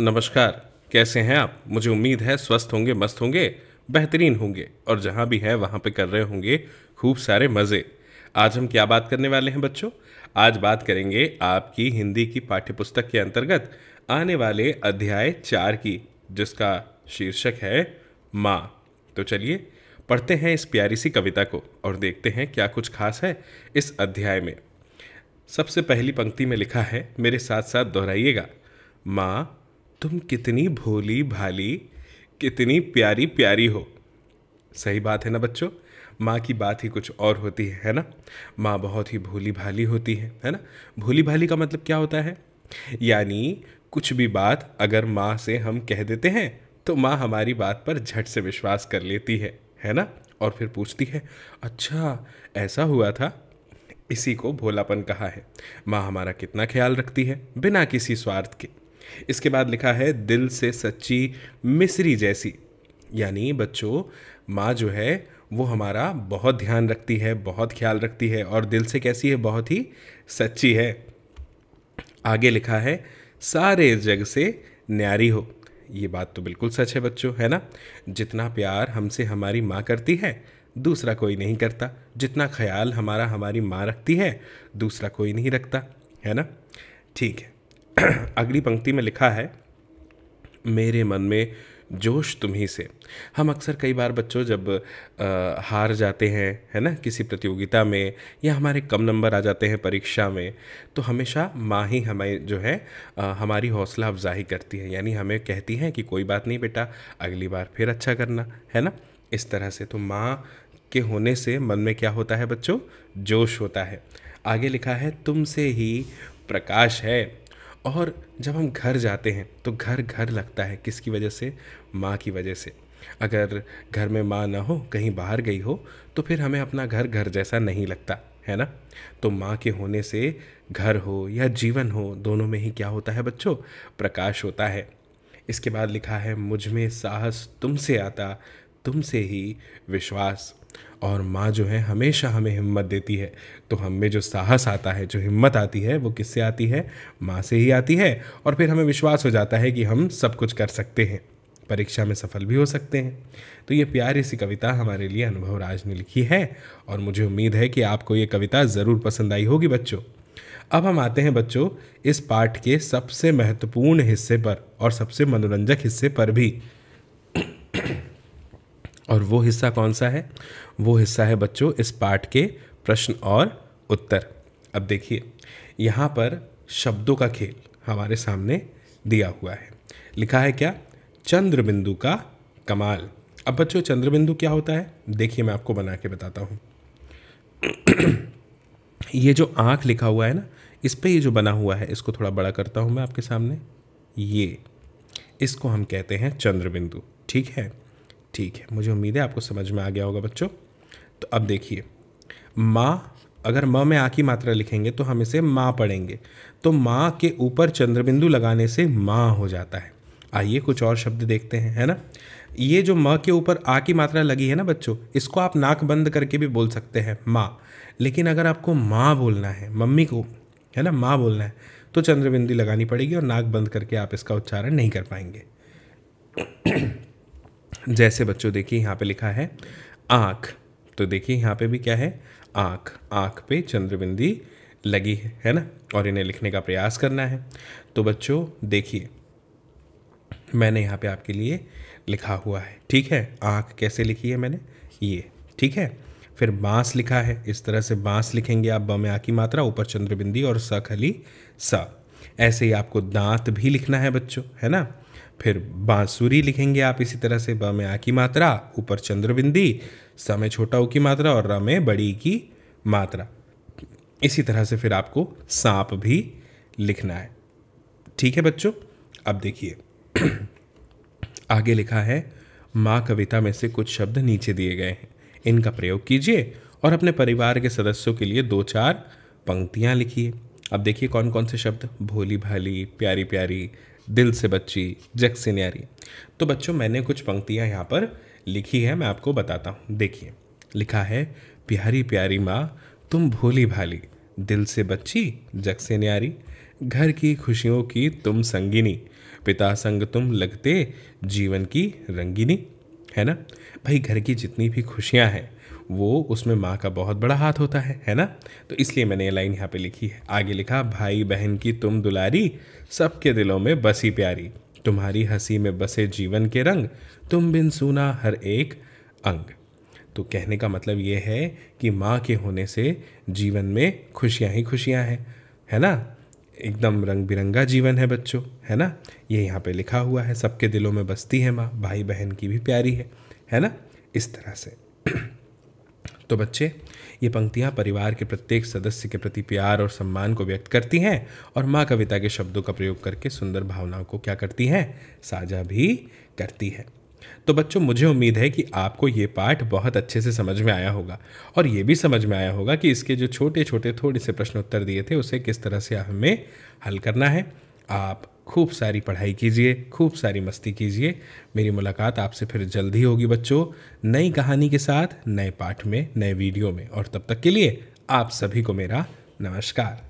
नमस्कार, कैसे हैं आप। मुझे उम्मीद है स्वस्थ होंगे, मस्त होंगे, बेहतरीन होंगे और जहाँ भी है वहाँ पे कर रहे होंगे खूब सारे मज़े। आज हम क्या बात करने वाले हैं बच्चों? आज बात करेंगे आपकी हिंदी की पाठ्यपुस्तक के अंतर्गत आने वाले अध्याय 4 की, जिसका शीर्षक है माँ। तो चलिए पढ़ते हैं इस प्यारी सी कविता को और देखते हैं क्या कुछ खास है इस अध्याय में। सबसे पहली पंक्ति में लिखा है, मेरे साथ साथ दोहराइएगा, माँ तुम कितनी भोली भाली, कितनी प्यारी प्यारी हो। सही बात है ना बच्चों, माँ की बात ही कुछ और होती है ना। माँ बहुत ही भोली भाली होती है ना। भोली भाली का मतलब क्या होता है? यानी कुछ भी बात अगर माँ से हम कह देते हैं तो माँ हमारी बात पर झट से विश्वास कर लेती है ना। और फिर पूछती है, अच्छा ऐसा हुआ था। इसी को भोलापन कहा है। माँ हमारा कितना ख्याल रखती है बिना किसी स्वार्थ के। इसके बाद लिखा है, दिल से सच्ची मिसरी जैसी। यानी बच्चों, माँ जो है वो हमारा बहुत ध्यान रखती है, बहुत ख्याल रखती है और दिल से कैसी है, बहुत ही सच्ची है। आगे लिखा है, सारे जग से न्यारी हो। ये बात तो बिल्कुल सच है बच्चों, है ना। जितना प्यार हमसे हमारी माँ करती है दूसरा कोई नहीं करता। जितना ख्याल हमारा हमारी माँ रखती है दूसरा कोई नहीं रखता, है ना। ठीक है, अगली पंक्ति में लिखा है, मेरे मन में जोश तुम्ही से। हम अक्सर कई बार बच्चों जब हार जाते हैं, है ना, किसी प्रतियोगिता में, या हमारे कम नंबर आ जाते हैं परीक्षा में, तो हमेशा माँ ही हमें जो है हमारी हौसला अफजाई करती है। यानी हमें कहती है कि कोई बात नहीं बेटा, अगली बार फिर अच्छा करना, है ना। इस तरह से तो माँ के होने से मन में क्या होता है बच्चों, जोश होता है। आगे लिखा है, तुमसे ही प्रकाश है। और जब हम घर जाते हैं तो घर घर लगता है, किसकी वजह से, माँ की वजह से। अगर घर में माँ ना हो, कहीं बाहर गई हो, तो फिर हमें अपना घर घर जैसा नहीं लगता, है ना। तो माँ के होने से घर हो या जीवन हो, दोनों में ही क्या होता है बच्चों, प्रकाश होता है। इसके बाद लिखा है, मुझ में साहस तुमसे आता, तुमसे ही विश्वास। और माँ जो है हमेशा हमें हिम्मत देती है, तो हम में जो साहस आता है, जो हिम्मत आती है, वो किससे आती है, माँ से ही आती है। और फिर हमें विश्वास हो जाता है कि हम सब कुछ कर सकते हैं, परीक्षा में सफल भी हो सकते हैं। तो ये प्यारी सी कविता हमारे लिए अनुभव राज ने लिखी है और मुझे उम्मीद है कि आपको ये कविता ज़रूर पसंद आई होगी बच्चों। अब हम आते हैं बच्चों इस पाठ के सबसे महत्वपूर्ण हिस्से पर और सबसे मनोरंजक हिस्से पर भी। और वो हिस्सा कौन सा है? वो हिस्सा है बच्चों इस पाठ के प्रश्न और उत्तर। अब देखिए, यहाँ पर शब्दों का खेल हमारे सामने दिया हुआ है। लिखा है क्या, चंद्रबिंदु का कमाल। अब बच्चों चंद्रबिंदु क्या होता है, देखिए मैं आपको बना के बताता हूँ। ये जो आँख लिखा हुआ है ना, इस पे ये जो बना हुआ है, इसको थोड़ा बड़ा करता हूँ मैं आपके सामने। ये, इसको हम कहते हैं चंद्रबिंदु, ठीक है। ठीक है, मुझे उम्मीद है आपको समझ में आ गया होगा बच्चों। तो अब देखिए, माँ, अगर माँ में आ की मात्रा लिखेंगे तो हम इसे माँ पढ़ेंगे, तो माँ के ऊपर चंद्रबिंदु लगाने से माँ हो जाता है। आइए कुछ और शब्द देखते हैं, है ना। ये जो माँ के ऊपर आ की मात्रा लगी है ना बच्चों, इसको आप नाक बंद करके भी बोल सकते हैं, माँ। लेकिन अगर आपको माँ बोलना है, मम्मी को, है ना, माँ बोलना है, तो चंद्रबिंदु लगानी पड़ेगी और नाक बंद करके आप इसका उच्चारण नहीं कर पाएंगे। जैसे बच्चों देखिए यहाँ पे लिखा है आँख, तो देखिए यहाँ पे भी क्या है, आँख। आँख पे चंद्रबिंदी लगी है ना, और इन्हें लिखने का प्रयास करना है। तो बच्चों देखिए, मैंने यहाँ पे आपके लिए लिखा हुआ है, ठीक है। आँख कैसे लिखी है मैंने, ये, ठीक है। फिर बाँस लिखा है, इस तरह से बाँस लिखेंगे आप, ब में आ की मात्रा, ऊपर चंद्रबिंदी और स खली स। ऐसे ही आपको दांत भी लिखना है बच्चों, है ना। फिर बांसुरी लिखेंगे आप इसी तरह से, ब में आ की मात्रा, ऊपर चंद्रबिंदी, स में छोटा ऊ की मात्रा और र में बड़ी की मात्रा। इसी तरह से फिर आपको सांप भी लिखना है, ठीक है बच्चों। अब देखिए आगे लिखा है, माँ कविता में से कुछ शब्द नीचे दिए गए हैं, इनका प्रयोग कीजिए और अपने परिवार के सदस्यों के लिए 2-4 पंक्तियाँ लिखिए। अब देखिए कौन कौन से शब्द, भोली भाली, प्यारी प्यारी, दिल से बच्ची, जग से न्यारी। तो बच्चों मैंने कुछ पंक्तियाँ यहाँ पर लिखी है, मैं आपको बताता हूँ। देखिए लिखा है, प्यारी प्यारी माँ तुम भोली भाली, दिल से बच्ची, जग से न्यारी, घर की खुशियों की तुम संगिनी, पिता संग तुम लगते जीवन की रंगीनी। है ना भाई, घर की जितनी भी खुशियां हैं वो उसमें माँ का बहुत बड़ा हाथ होता है ना। तो इसलिए मैंने ये लाइन यहाँ पे लिखी है। आगे लिखा, भाई बहन की तुम दुलारी, सबके दिलों में बसी प्यारी, तुम्हारी हंसी में बसे जीवन के रंग, तुम बिन सूना हर एक अंग। तो कहने का मतलब ये है कि माँ के होने से जीवन में खुशियाँ ही खुशियाँ हैं, है ना। एकदम रंग बिरंगा जीवन है बच्चों, है ना। ये यहाँ पे लिखा हुआ है, सबके दिलों में बसती है माँ, भाई बहन की भी प्यारी है ना, इस तरह से। तो बच्चे, ये पंक्तियाँ परिवार के प्रत्येक सदस्य के प्रति प्यार और सम्मान को व्यक्त करती हैं और माँ कविता के शब्दों का प्रयोग करके सुंदर भावनाओं को क्या करती हैं, साझा भी करती है। तो बच्चों, मुझे उम्मीद है कि आपको ये पाठ बहुत अच्छे से समझ में आया होगा और ये भी समझ में आया होगा कि इसके जो छोटे छोटे थोड़े से प्रश्न उत्तर दिए थे उसे किस तरह से हमें हल करना है। आप खूब सारी पढ़ाई कीजिए, खूब सारी मस्ती कीजिए। मेरी मुलाकात आपसे फिर जल्द ही होगी बच्चों, नई कहानी के साथ, नए पाठ में, नए वीडियो में। और तब तक के लिए आप सभी को मेरा नमस्कार।